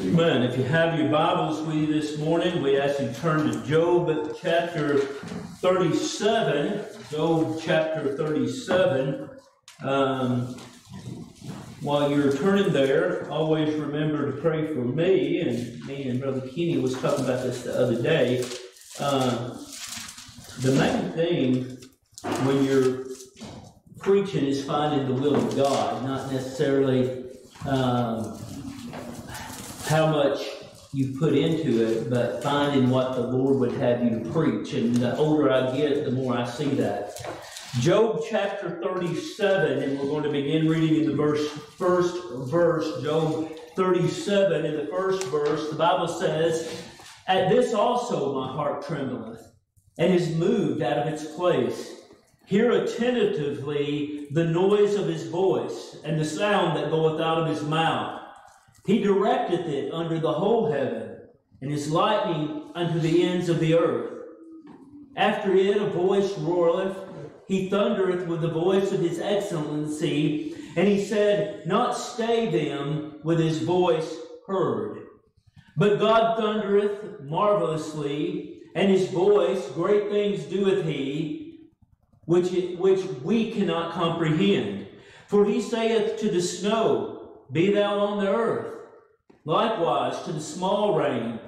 Amen. If you have your Bibles with you this morning, we ask you to turn to Job chapter 37. Job chapter 37. While you're turning there, always remember to pray for me. And me and Brother Kenny was talking about this the other day. The main thing when you're preaching is finding the will of God, not necessarily how much you put into it, but finding what the Lord would have you preach. And the older I get, the more I see that. Job chapter 37, and we're going to begin reading in the first verse, Job 37, in the first verse, the Bible says, "At this also my heart trembleth, and is moved out of its place. Hear attentively the noise of his voice, and the sound that goeth out of his mouth. He directeth it under the whole heaven, and his lightning unto the ends of the earth. After it a voice roareth, he thundereth with the voice of his excellency, and he said, Not stay them with his voice heard. But God thundereth marvelously, and his voice great things doeth he, which we cannot comprehend. For he saith to the snow, Be thou on the earth, likewise to the small rain,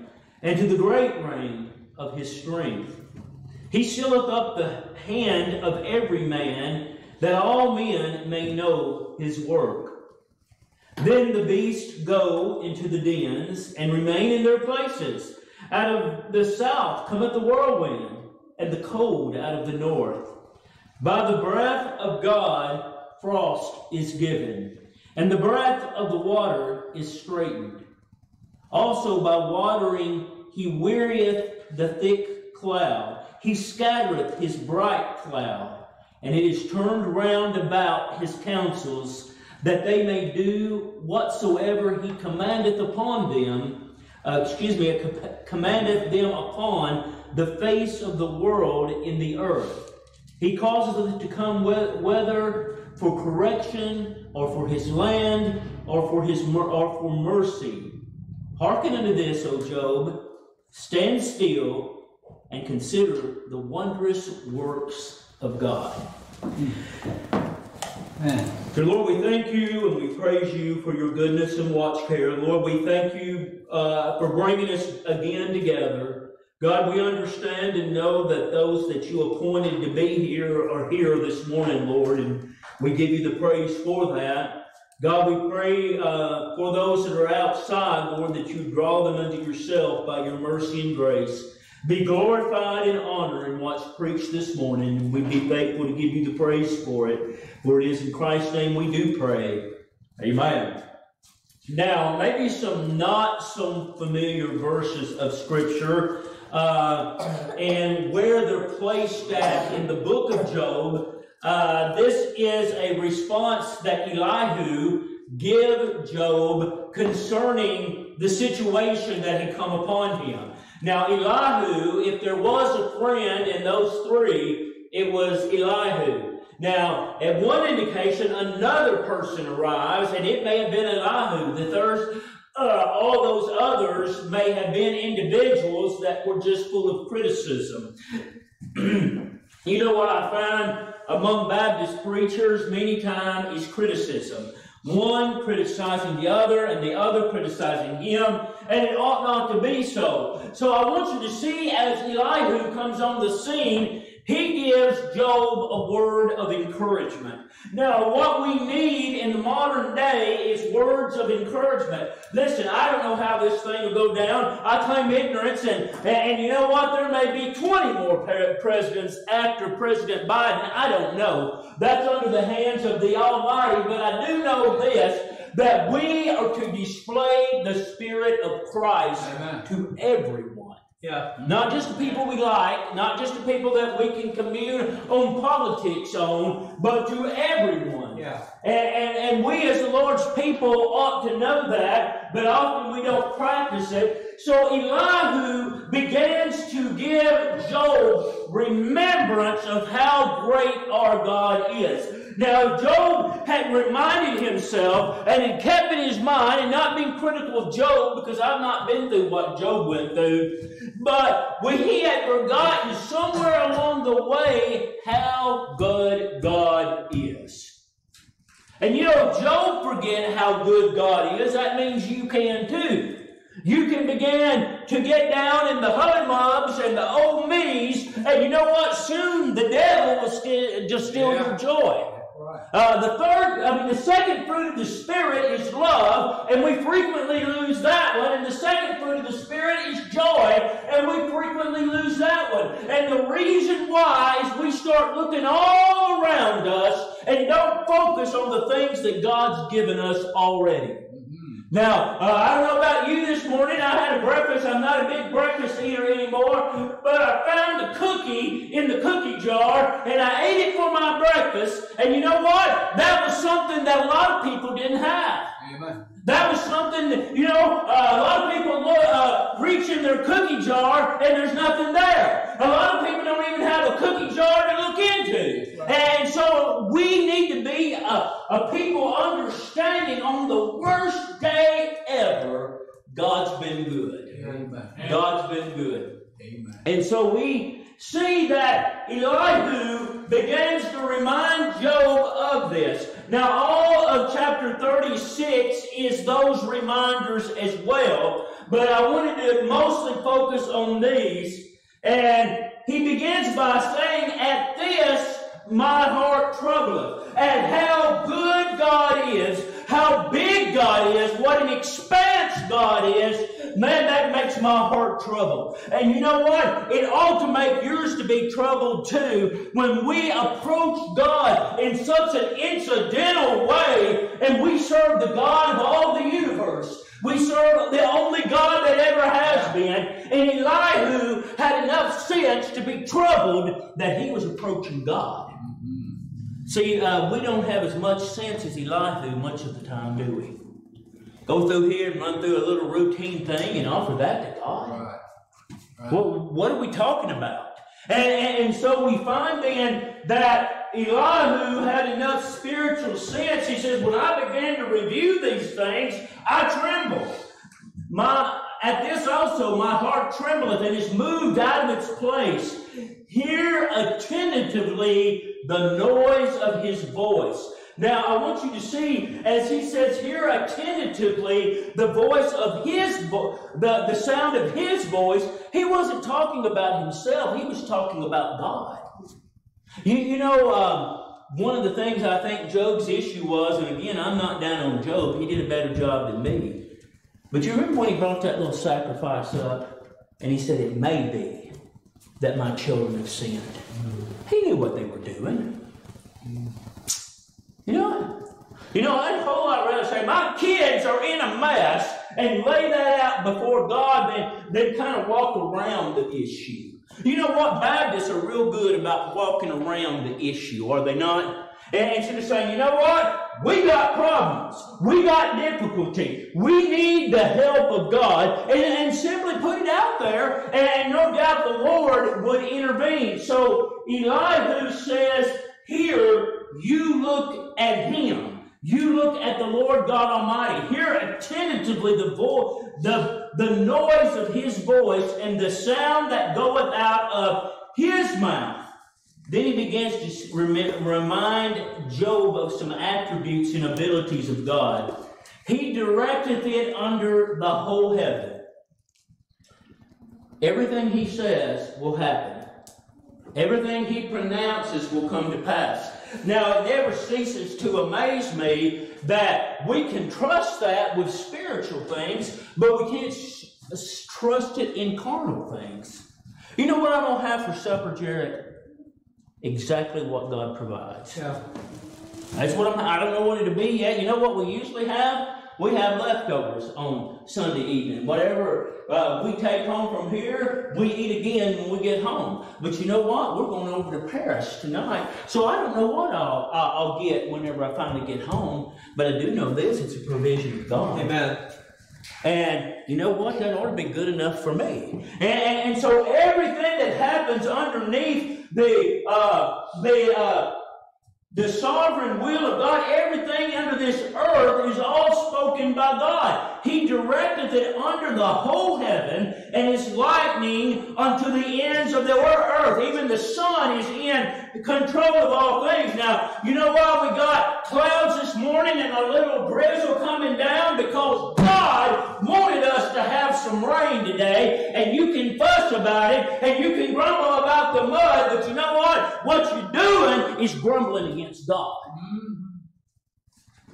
and to the great rain of his strength. He sealeth up the hand of every man, that all men may know his work. Then the beasts go into the dens, and remain in their places. Out of the south cometh the whirlwind, and the cold out of the north. By the breath of God frost is given, and the breadth of the water is straitened. Also by watering he wearieth the thick cloud. He scattereth his bright cloud, and it is turned round about his counsels, that they may do whatsoever he commandeth upon them, commandeth them upon the face of the world in the earth. He causeth it to come whether for correction, or for his land, or for mercy. Hearken unto this, O Job, stand still, and consider the wondrous works of God." Amen. Dear Lord, we thank you and we praise you for your goodness and watch care. Lord, we thank you for bringing us again together. God, we understand and know that those that you appointed to be here are here this morning, Lord, and we give you the praise for that. God, we pray for those that are outside, Lord, that you draw them unto yourself by your mercy and grace. Be glorified and honored in what's preached this morning, and we be thankful to give you the praise for it. For it is in Christ's name we do pray. Amen. Now, maybe some not so familiar verses of Scripture and where they're placed at in the book of Job. This is a response that Elihu gave Job concerning the situation that had come upon him. Now, Elihu, if there was a friend in those three, it was Elihu. Now, at one indication, another person arrives, and it may have been Elihu. The third, all those others may have been individuals that were just full of criticism. You know what I find among Baptist preachers many times is criticism. One criticizing the other and the other criticizing him, and it ought not to be so. So I want you to see as Elihu comes on the scene, he gives Job a word of encouragement. Now, what we need in the modern day is words of encouragement. Listen, I don't know how this thing will go down. I claim ignorance, and you know what? There may be 20 more presidents after President Biden. I don't know. That's under the hands of the Almighty, but I do know this, that we are to display the Spirit of Christ to everyone. Yeah. Not just the people we like, not just the people that we can commune on politics on, but to everyone. Yeah. And we as the Lord's people ought to know that, but often we don't practice it. So Elihu begins to give Job remembrance of how great our God is. Now, Job had reminded himself and had kept in his mind and not been critical of Job, because I've not been through what Job went through. But when he had forgotten somewhere along the way how good God is. And you know, if Job forget how good God is, that means you can too. You can begin to get down in the hummubs and the old me's, and you know what? Soon the devil will just steal your joy. Right. The second fruit of the Spirit is love, and we frequently lose that one. And the second fruit of the Spirit is joy, and we frequently lose that one. And the reason why is we start looking all around us and don't focus on the things that God's given us already. Now, I don't know about you this morning. I had a breakfast. I'm not a big breakfast eater anymore, but I found the cookie in the cookie jar, and I ate it for my breakfast. And you know what? That was something that a lot of people didn't have. Amen. That was something that, you know, a lot of people reach in their cookie jar, and there's nothing there. A lot of people don't even have a cookie jar to look into. Right. And so we need to be a people understanding on the worst day ever, God's been good. Amen. God's been good. Amen. And so we see that Elihu begins to remind Job of this. Now, all of chapter 36 is those reminders as well, but I wanted to mostly focus on these. And he begins by saying, "At this my heart troubleth." At how good God is, how big God is, what an expanse God is, man, that makes my heart troubled. And you know what? It ought to make yours to be troubled too when we approach God in such an incidental way, and we serve the God of all the universe. We serve the only God that ever has been, and Elihu had enough sense to be troubled that he was approaching God. See, we don't have as much sense as Elihu much of the time, do we? Go through here and run through a little routine thing and offer that to God. Right. Right. Well, what are we talking about? And so we find then that Elihu had enough spiritual sense. He says, when I began to review these things, I tremble. At this also my heart trembleth and is moved out of its place. Hear attentively the noise of his voice. Now, I want you to see, as he says, hear attentively the voice of his the sound of his voice. He wasn't talking about himself. He was talking about God. You know, one of the things I think Job's issue was, and again, I'm not down on Job. He did a better job than me. But you remember when he brought that little sacrifice up, and he said, it may be that my children have sinned. He knew what they were doing. You know, I'd a whole lot rather say, my kids are in a mess, and lay that out before God than kind of walk around the issue. You know what? Baptists are real good about walking around the issue, are they not? And instead of saying, you know what? We got problems. We got difficulty. We need the help of God. And simply put it out there, and no doubt the Lord would intervene. So Elihu says, here, you look at him. You look at the Lord God Almighty. Hear attentively the noise of his voice and the sound that goeth out of his mouth. Then he begins to remind Job of some attributes and abilities of God. He directeth it under the whole heaven. Everything he says will happen. Everything he pronounces will come to pass. Now, it never ceases to amaze me that we can trust that with spiritual things, but we can't trust it in carnal things. You know what I'm going to have for supper, Jared? Exactly what God provides. Yeah. That's what I don't know what it'll be yet. You know what we usually have? We have leftovers on Sunday evening. Whatever we take home from here, we eat again when we get home. But you know what? We're going over to Paris tonight. So I don't know what I'll get whenever I finally get home. But I do know this. It's a provision of God. Amen. And you know what? That ought to be good enough for me. And so everything that happens underneath the The sovereign will of God, everything under this earth is all spoken by God. He directeth it under the whole heaven, and is lightning unto the ends of the earth. Even the sun is in control of all things. Now, you know why we got clouds this morning and a little drizzle coming down? Because God wanted us to have some rain today, and you can fuss about it, and you can grumble about the mud, but you know what? What you're doing is grumbling against God.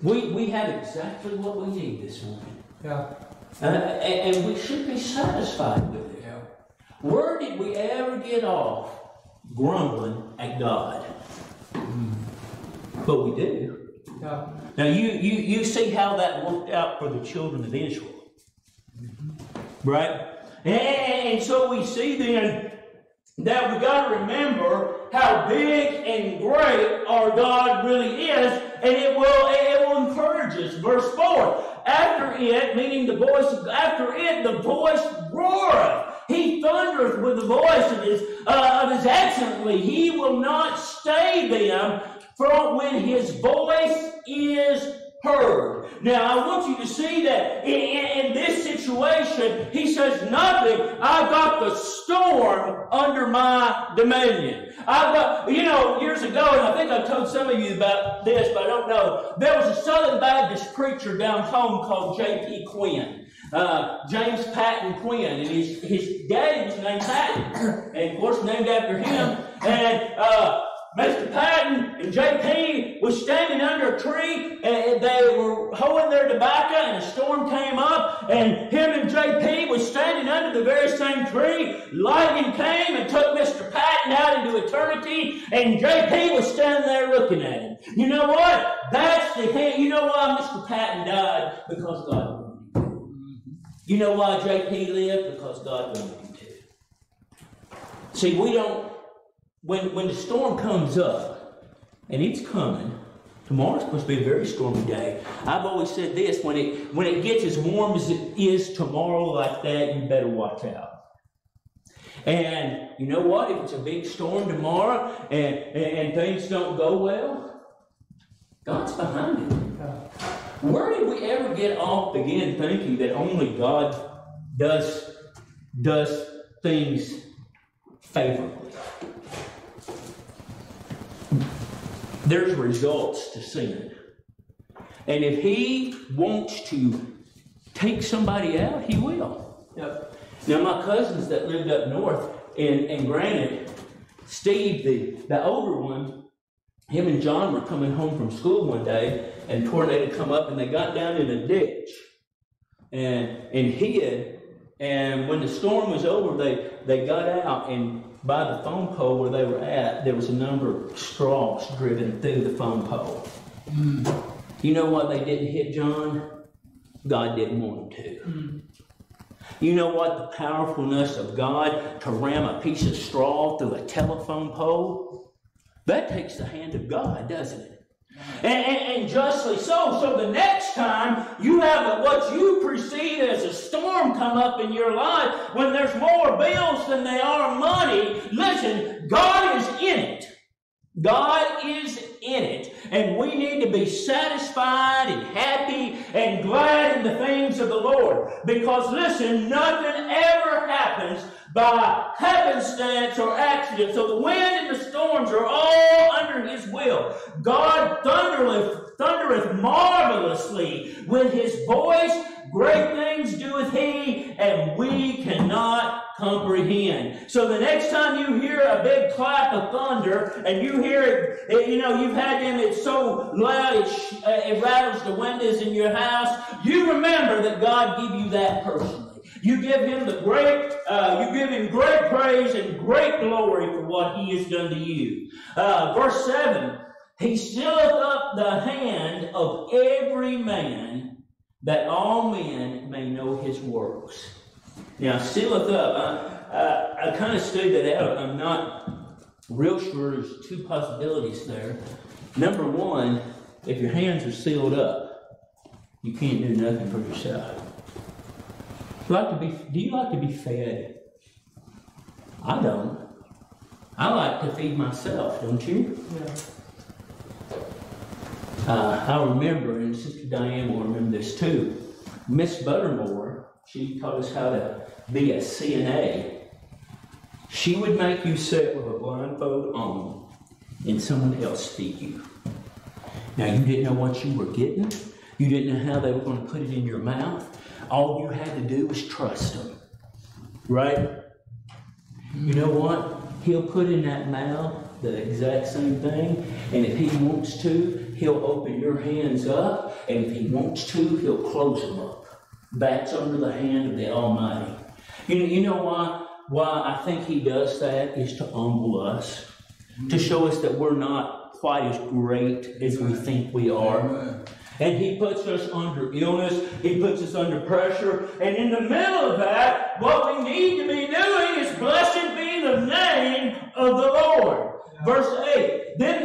We have exactly what we need this morning. Yeah. And we should be satisfied with it. Yeah. Where did we ever get off grumbling at God? But we do. Yeah. Now you see how that worked out for the children of Israel. Right? And so we see then that we got to remember how big and great our God really is, and it will encourage us. Verse 4. After it, meaning the voice of, after it, the voice roareth. He thundereth with the voice of his excellency. He will not stay them from when his voice is heard. Now, I want you to see that in this situation, he says nothing. I've got the storm under my dominion. I've got, you know, years ago, and I think I told some of you about this, but I don't know. There was a Southern Baptist preacher down home called J.P. Quinn. James Patton Quinn, and his daddy was named Patton, and of course named after him. And Mr. Patton and J.P. was standing under a tree, and they were hoeing their tobacco, and a storm came up, and him and J.P. was standing under the very same tree. Lightning came and took Mr. Patton out into eternity, and J.P. was standing there looking at him. You know what? That's the thing. You know why Mr. Patton died? Because God wanted him to. You know why J.P. lived? Because God wanted him to. See, we don't. When the storm comes up, and it's coming, tomorrow's supposed to be a very stormy day. I've always said this, when it gets as warm as it is tomorrow like that, you better watch out. And you know what? If it's a big storm tomorrow and things don't go well, God's behind it. Where did we ever get off again thinking that only God does things favorably? There's results to sin. And if he wants to take somebody out, he will. Yep. Now, my cousins that lived up north in Granite, Steve, the older one, him and John were coming home from school one day, and a tornado come up, and they got down in a ditch and hid. And when the storm was over, they got out, and by the phone pole where they were at, there was a number of straws driven through the phone pole. You know what they didn't hit, John? God didn't want them to. You know what the powerfulness of God to ram a piece of straw through a telephone pole? That takes the hand of God, doesn't it? And justly so. So the next time you have what you perceive as a storm come up in your life, when there's more bills than there are money, listen, God is in it. God is in it. And we need to be satisfied and happy and glad in the things of the Lord. Because listen, nothing ever happens by happenstance or accident. So the wind and the storms are all under his will. God thundereth marvelously with his voice. Great things doeth he, and we cannot comprehend. So the next time you hear a big clap of thunder, and you hear it, you know, you've had them, it's so loud it rattles the windows in your house, you remember that God gave you that person. You give him great praise and great glory for what he has done to you. Verse 7, he stilleth up the hand of every man, that all men may know his works. Now, stilleth up, I kind of stood that out. I'm not real sure. There's two possibilities there. Number one, if your hands are sealed up, you can't do nothing for yourself. Do you like to be fed? I don't. I like to feed myself, don't you? Yeah. I remember, and Sister Diane will remember this too, Miss Buttermore, she taught us how to be a CNA. She would make you sit with a blindfold on and someone else feed you. Now, you didn't know what you were getting. You didn't know how they were going to put it in your mouth. All you had to do was trust them, right? You know what? He'll put in that mouth the exact same thing, and if he wants to, he'll open your hands up, and if he wants to, he'll close them up. That's under the hand of the Almighty. You know why I think he does that is to humble us, to show us that we're not quite as great as we think we are. And he puts us under illness, he puts us under pressure, and in the middle of that, what we need to be doing is blessed be the name of the Lord. Verse 8, then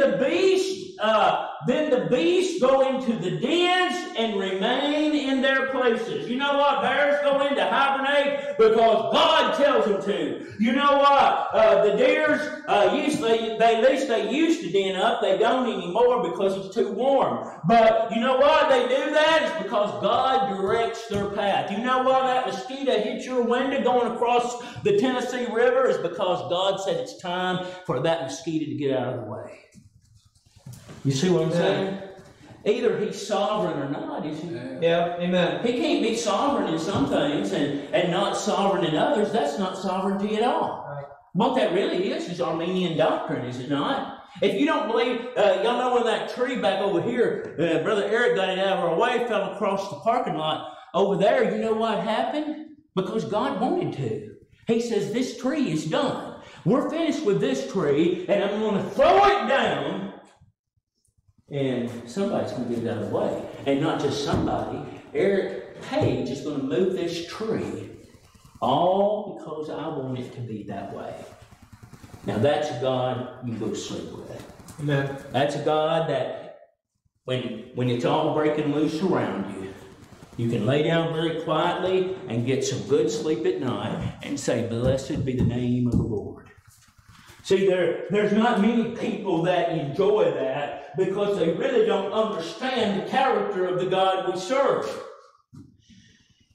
the beasts go into the dens and remain in their places. You know what? Bears go into hibernate because God tells them to. You know what? The deers, at least they used to den up. They don't anymore because it's too warm. But you know why they do that? It's because God directs their path. You know why that mosquito hit your window going across the Tennessee River? It's because God said it's time for that mosquito to get out of the way. You see what I'm saying? Either he's sovereign or not, is he? Yeah, amen. He can't be sovereign in some things and not sovereign in others. That's not sovereignty at all. Right. What that really is Arminian doctrine, is it not? If you don't believe, y'all know when that tree back over here, Brother Eric got it out of our way, fell across the parking lot over there. You know what happened? Because God wanted to. He says, this tree is done. We're finished with this tree, and I'm going to throw it down. And somebody's going to get it out of the way. And not just somebody. Eric Page is going to move this tree. All because I want it to be that way. Now that's a God you go to sleep with. Amen. That's a God that when it's all breaking loose around you, you can lay down very quietly and get some good sleep at night and say, blessed be the name of the Lord. See, there's not many people that enjoy that because they really don't understand the character of the God we serve.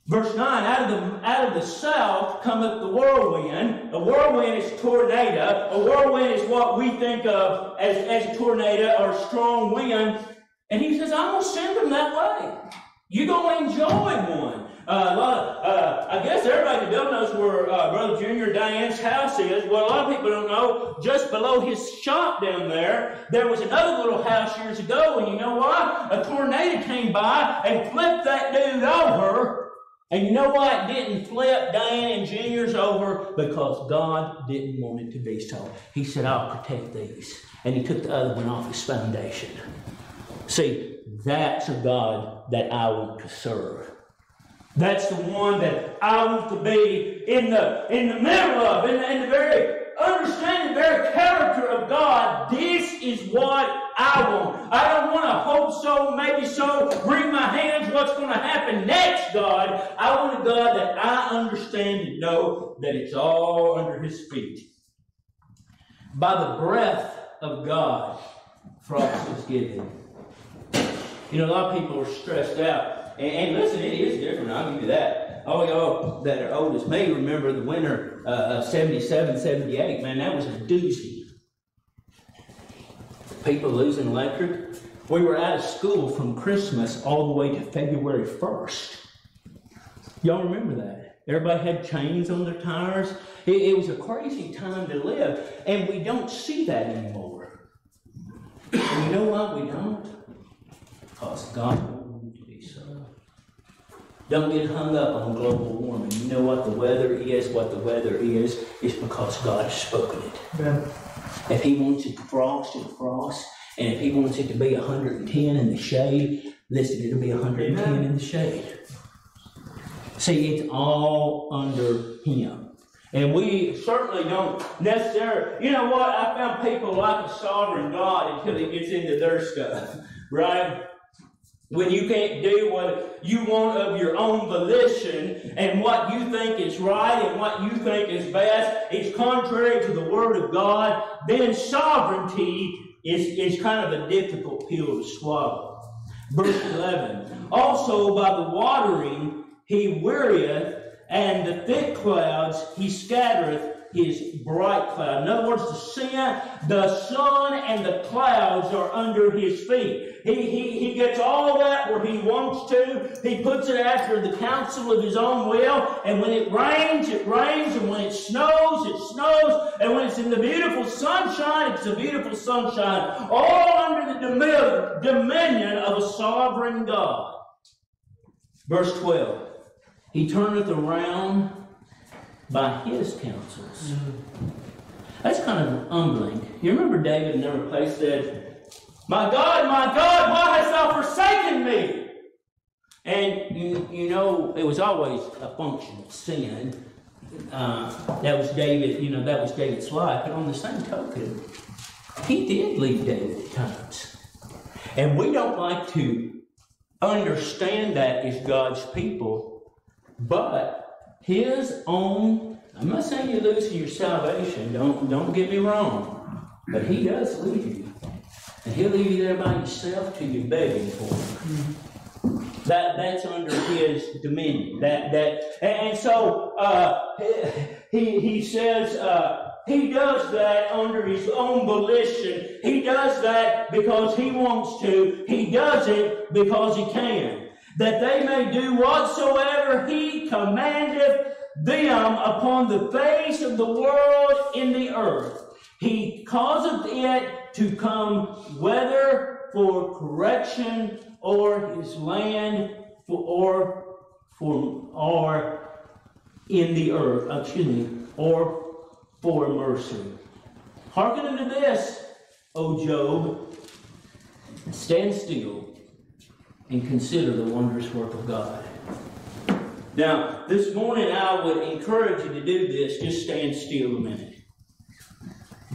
Verse 9, out of the south cometh the whirlwind. A whirlwind is tornado. A whirlwind is what we think of as a tornado or a strong wind. And he says, I'm going to send them that way. You're going to enjoy one. I guess everybody down knows where Brother Junior Diane's house is. Well, a lot of people don't know. Just below his shop down there, there was another little house years ago, and you know what? A tornado came by and flipped that dude over. And you know what? It didn't flip Diane and Junior's over because God didn't want it to be so. He said, I'll protect these. And he took the other one off his foundation. See, that's a God that I want to serve. That's the one that I want to be in the middle of, in the very understanding, very character of God. This is what I want. I don't want to hope so, maybe so, wring my hands, what's going to happen next, God. I want a God that I understand and know that it's all under his feet. By the breath of God, promise is given. You know, a lot of people are stressed out. And listen, it is different, I'll give you that. All y'all that are old as me remember the winter of 77, 78. Man, that was a doozy. People losing electric. We were out of school from Christmas all the way to February 1st. Y'all remember that? Everybody had chains on their tires. It was a crazy time to live, and we don't see that anymore. And you know why we don't? Because God. Don't get hung up on global warming. You know what the weather is? What the weather is, it's because God has spoken it. Yeah. If he wants it to frost, it'll frost. And if he wants it to be 110 in the shade, listen, it'll be 110 in the shade. See, it's all under him. And we certainly don't necessarily, you know what? I found people like a sovereign God until he gets into their stuff, right? When you can't do what you want of your own volition and what you think is right and what you think is best is contrary to the Word of God, then sovereignty is kind of a difficult pill to swallow. verse 11. Also by the watering he wearieth, and the thick clouds he scattereth his bright cloud. In other words, the sun and the clouds are under his feet. He gets all that where he wants to. He puts it after the counsel of his own will. And when it rains, and when it snows, and when it's in the beautiful sunshine, it's the beautiful sunshine. All under the dominion of a sovereign God. Verse 12. He turneth around by his counsels. That's kind of humbling. You remember David in another place said, my God, why hast thou forsaken me?" And you know, it was always a function of sin. That was David. You know, that was David's life. But on the same token, he did leave David at times, and we don't like to understand that as God's people, but. His own, I'm not saying you lose your salvation, don't get me wrong, but he does leave you. And he'll leave you there by yourself till you're begging for him. That's under his dominion. And so he says, he does that under his own volition. He does that because he wants to. He does it because he can. That they may do whatsoever he commandeth them upon the face of the world in the earth. He causeth it to come, whether for correction or his land, or in the earth, or for mercy. Hearken unto this, O Job, stand still and consider the wondrous work of God. Now, this morning I would encourage you to do this. Just stand still a minute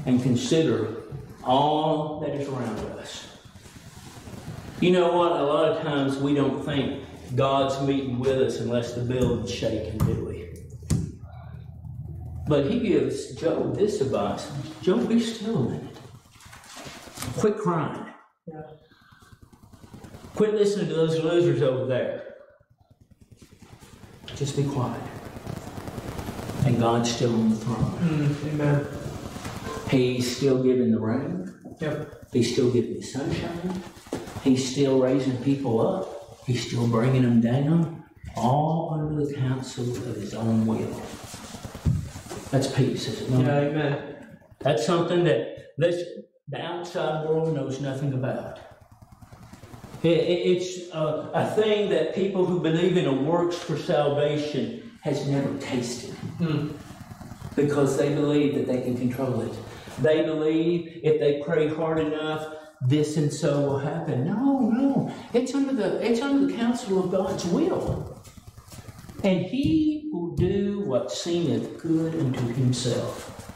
and consider all that is around us. You know what? A lot of times we don't think God's meeting with us unless the building's shaking, do we? But he gives Job this advice. Job, be still a minute. Quit crying. Quit listening to those losers over there. Just be quiet. And God's still on the throne. Amen. He's still giving the rain. Yep. He's still giving the sunshine. He's still raising people up. He's still bringing them down. All under the counsel of his own will. That's peace, isn't it? Yeah, amen. That's something that the outside world knows nothing about. It's a thing that people who believe in a works for salvation has never tasted. Because they believe that they can control it. They believe if they pray hard enough, this and so will happen. No. It's under the counsel of God's will. And he will do what seemeth good unto himself.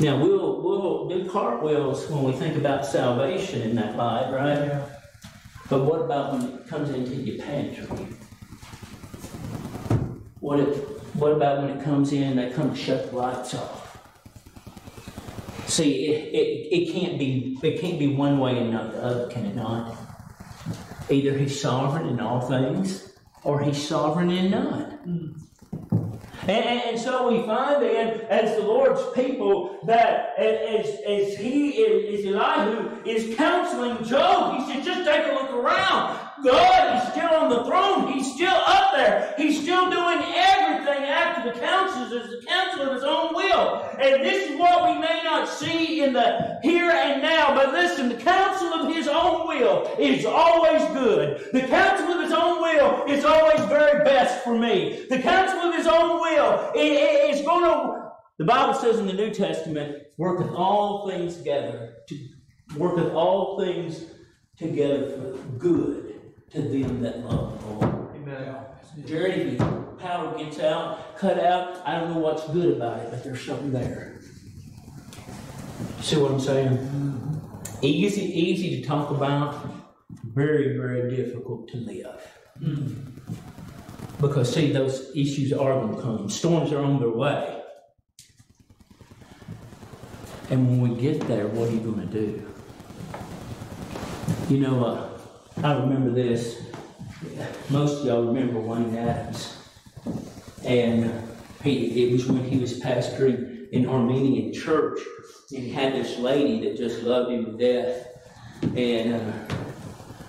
Now, we'll do cartwheels when we think about salvation in that light, right? Yeah. But what about when it comes into your pantry? What about when it comes in, they come to shut the lights off? See, it can't be one way and not the other, can it not? Either he's sovereign in all things, or he's sovereign in none. And so we find then, as the Lord's people, that as he is, Elihu is counseling Job, he said, just take a look around. God is still on the throne. He's still up there. He's still doing everything after the counsel of his own will. And this is what we may not see in the here and now, but listen, the counsel of his own will is always good. The counsel of his own will is always very best for me. The counsel of his own will is going to, the Bible says in the New Testament, worketh all things together, worketh all things together for good. To them that love the Lord. Amen. Dirty powder gets out, cut out. I don't know what's good about it, but there's something there. See what I'm saying? Mm-hmm. Easy to talk about, very, very difficult to live. Mm-hmm. Because see, those issues are going to come. Storms are on their way. And when we get there, what are you going to do? You know, I remember this. Most of y'all remember Wayne Adams. And it was when he was pastoring an Armenian church, and he had this lady that just loved him to death. And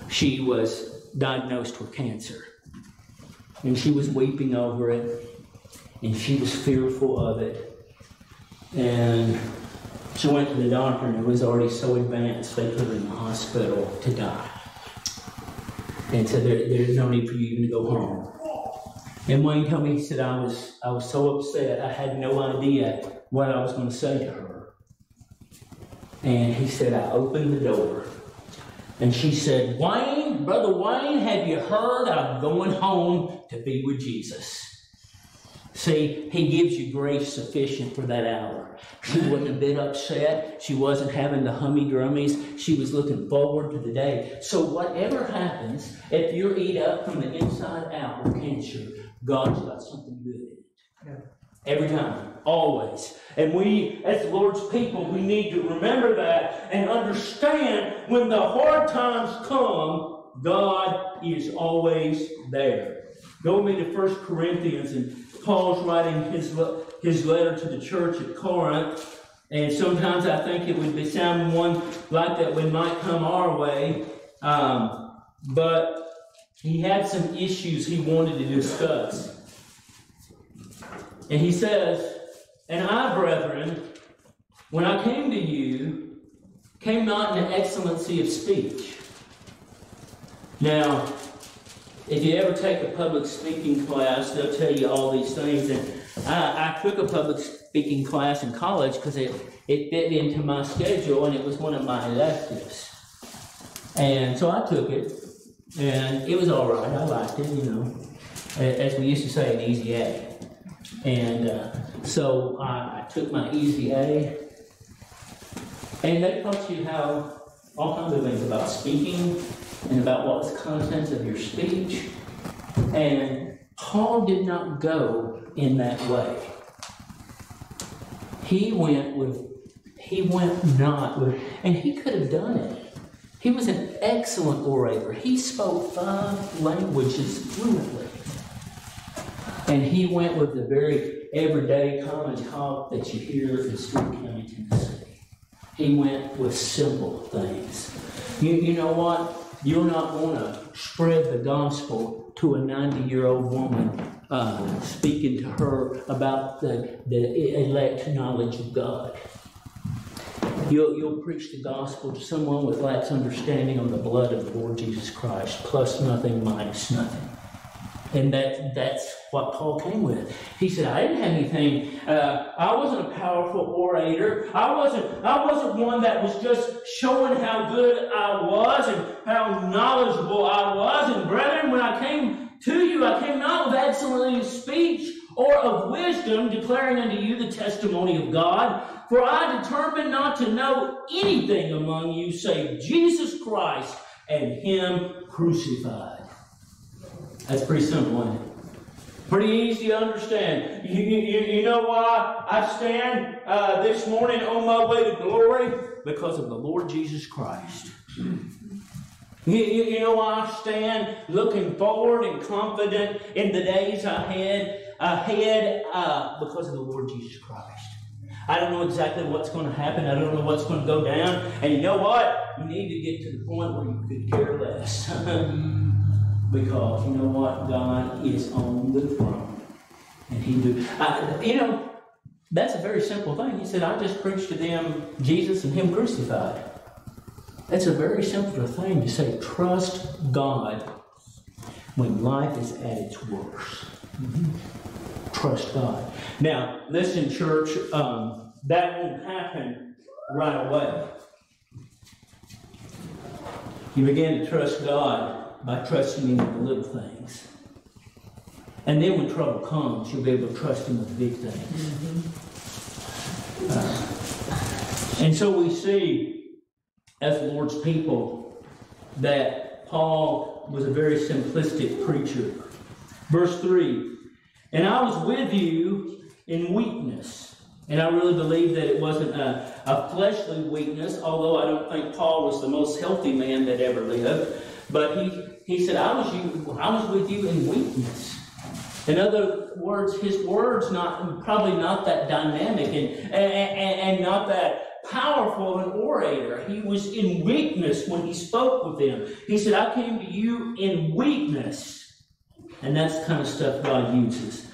she was diagnosed with cancer. And she was weeping over it, and she was fearful of it. And she went to the doctor, and it was already so advanced, they put her in the hospital to die. And so there's no need for you even to go home. And Wayne told me, he said, I was so upset, I had no idea what I was going to say to her. And he said, I opened the door. And she said, Wayne, Brother Wayne, have you heard? I'm going home to be with Jesus. See, he gives you grace sufficient for that hour. She wasn't a bit upset. She wasn't having the hummy-drummies. She was looking forward to the day. So whatever happens, if you're eat up from the inside out with cancer, God's got something good in it. Yeah. Every time, always. And we, as the Lord's people, we need to remember that and understand when the hard times come, God is always there. Go with me to 1 Corinthians, and Paul's writing his letter to the church at Corinth, and sometimes I think it would be sound one like that we might come our way, but he had some issues he wanted to discuss. And he says, and I, brethren, when I came to you, came not in the excellency of speech. Now, if you ever take a public speaking class, they'll tell you all these things. And I took a public speaking class in college because it fit into my schedule, and it was one of my electives. And so I took it, and it was all right. I liked it, you know, as we used to say, an easy A. And so I took my easy A, and they taught you how all kinds of things about speaking and about what's the contents of your speech. And Paul did not go in that way. He went not with, and he could have done it. He was an excellent orator. He spoke 5 languages fluently. And he went with the very everyday common talk that you hear in Stewart County, Tennessee. He went with simple things. You know what? You're not going to spread the gospel to a 90-year-old woman speaking to her about the elect knowledge of God. You'll preach the gospel to someone with lax understanding on the blood of the Lord Jesus Christ, plus nothing, minus nothing. And that's what Paul came with. He said, I didn't have anything. I wasn't a powerful orator. I wasn't one that was just showing how good I was and how knowledgeable I was. And brethren, when I came to you, I came not with excellent speech or of wisdom, declaring unto you the testimony of God. For I determined not to know anything among you save Jesus Christ and Him crucified. That's pretty simple, isn't it? Pretty easy to understand. You know why I stand this morning on my way to glory? Because of the Lord Jesus Christ. You know why I stand looking forward and confident in the days ahead because of the Lord Jesus Christ. I don't know exactly what's going to happen. I don't know what's going to go down. And you know what? You need to get to the point where you could care less. Because you know what? God is on the throne. And He do. That's a very simple thing. He said, I just preached to them Jesus and Him crucified. That's a very simple thing to say. Trust God when life is at its worst. Mm-hmm. Trust God. Now, listen, church, that won't happen right away. You begin to trust God by trusting Him in the little things. And then when trouble comes, you'll be able to trust Him with the big things. Mm-hmm. And so we see, as the Lord's people, that Paul was a very simplistic preacher. Verse 3, and I was with you in weakness. And I really believe that it wasn't a fleshly weakness, although I don't think Paul was the most healthy man that ever lived. But he said, I was with you in weakness. In other words, his word's probably not that dynamic and not that powerful an orator. He was in weakness when he spoke with them. He said, I came to you in weakness. And that's the kind of stuff God uses.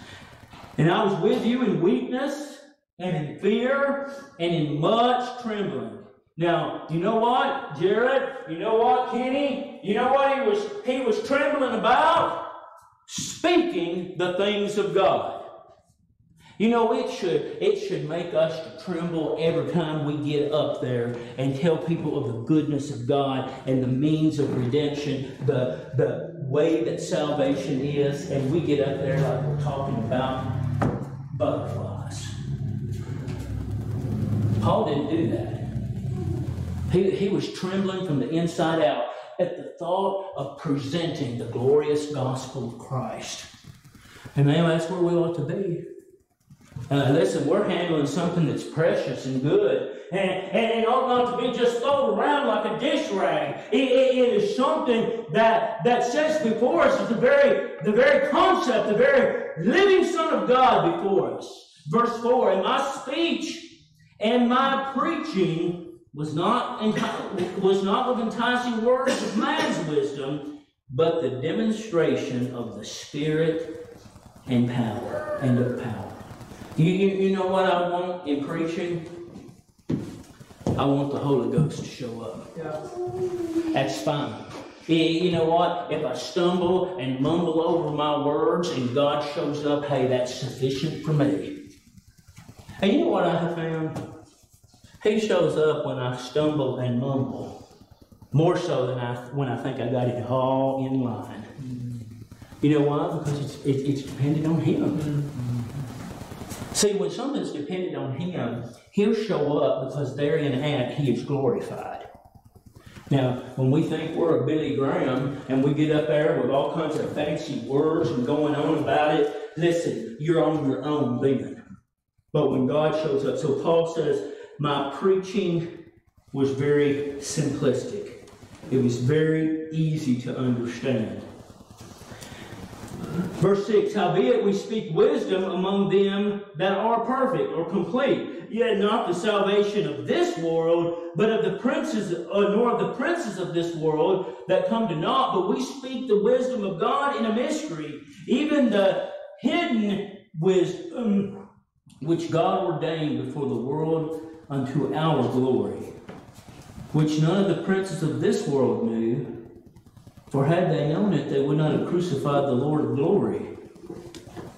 And I was with you in weakness and in fear and in much trembling. Now, you know what, Jared? You know what, Kenny? You know what he was trembling about? Speaking the things of God. You know, it should make us to tremble every time we get up there and tell people of the goodness of God and the means of redemption, the way that salvation is, and we get up there like we're talking about butterflies. Paul didn't do that. He was trembling from the inside out at the thought of presenting the glorious gospel of Christ. And man, that's where we ought to be. Listen, we're handling something that's precious and good. And it ought not to be just thrown around like a dish rag. It is something that sets before us the very concept, the very living Son of God before us. Verse 4, and my speech and my preaching was not with enticing words of man's wisdom, but the demonstration of the Spirit and power, and of power. You know what I want in preaching? I want the Holy Ghost to show up. Yeah. That's fine. You know what? If I stumble and mumble over my words and God shows up, hey, that's sufficient for me. And you know what I have found? He shows up when I stumble and mumble, more so than when I think I got it all in line. Mm-hmm. You know why? Because it's dependent on Him. Mm-hmm. See, when something's dependent on Him, He'll show up because therein at He is glorified. Now, when we think we're a Billy Graham and we get up there with all kinds of fancy words and going on about it, listen, you're on your own then. But when God shows up, so Paul says, my preaching was very simplistic. It was very easy to understand. Verse 6, howbeit we speak wisdom among them that are perfect or complete, yet not the salvation of this world, but of the princes, nor of the princes of this world that come to naught, but we speak the wisdom of God in a mystery, even the hidden wisdom which God ordained before the world unto our glory, which none of the princes of this world knew, for had they known it, they would not have crucified the Lord of glory.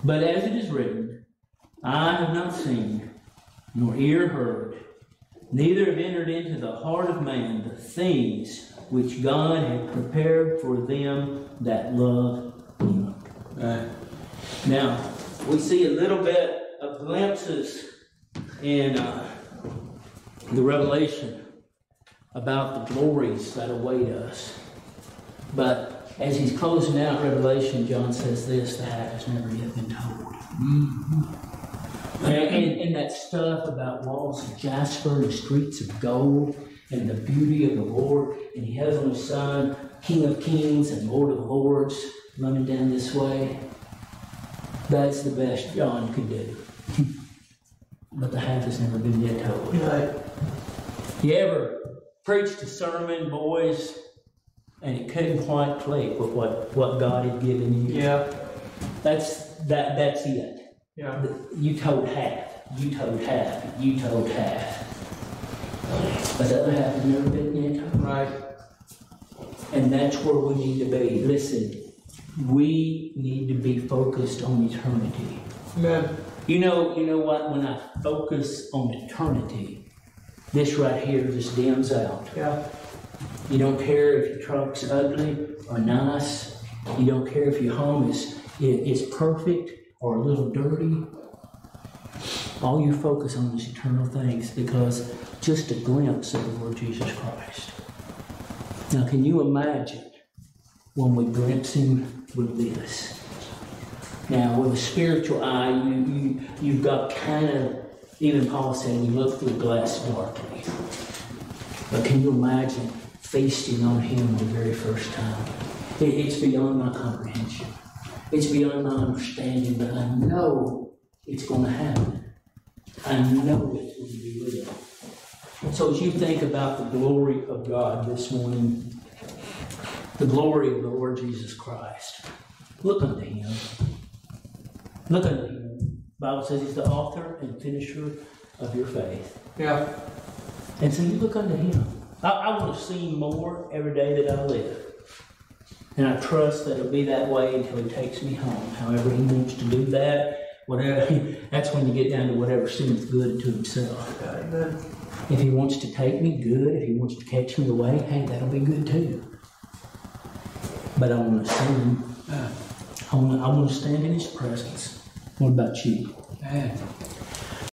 But as it is written, I have not seen, nor ear heard, neither have entered into the heart of man the things which God had prepared for them that love Him. Right. Now, we see a little bit of glimpses in the Revelation about the glories that await us. But as he's closing out Revelation, John says this, that has never yet been told. Mm-hmm. And that stuff about walls of jasper and streets of gold and the beauty of the Lord, and he has on his Son, King of Kings and Lord of Lords, running down this way. That's the best John could do. But the half has never been yet told. Right. You ever preached a sermon, boys, and it couldn't quite click with what God had given you? Yeah. That's it. Yeah. You told half. You told half. You told half. But the other half has never been yet told. Right. And that's where we need to be. Listen, we need to be focused on eternity. Amen. You know what? When I focus on eternity, this right here just dims out. Yeah. You don't care if your truck's ugly or nice. You don't care if your home is perfect or a little dirty. All you focus on is eternal things, because just a glimpse of the Lord Jesus Christ. Now, can you imagine when we glimpse Him with this? Now, with a spiritual eye, you've got kind of, even Paul said, you look through glass darkly. But can you imagine feasting on Him the very first time. It's beyond my comprehension. It's beyond my understanding, but I know it's going to happen. I know it's going to be real. So as you think about the glory of God this morning, the glory of the Lord Jesus Christ, look unto Him. Look unto Him. The Bible says He's the author and finisher of your faith. Yeah. And so you look unto Him. I want to see more every day that I live. And I trust that it'll be that way until He takes me home. However He wants to do that, whatever. That's when you get down to whatever seems good to Himself. Amen. If He wants to take me, good. If He wants to catch me away, hey, that'll be good too. But I want to see Him. I want to stand in His presence. What about you? Amen.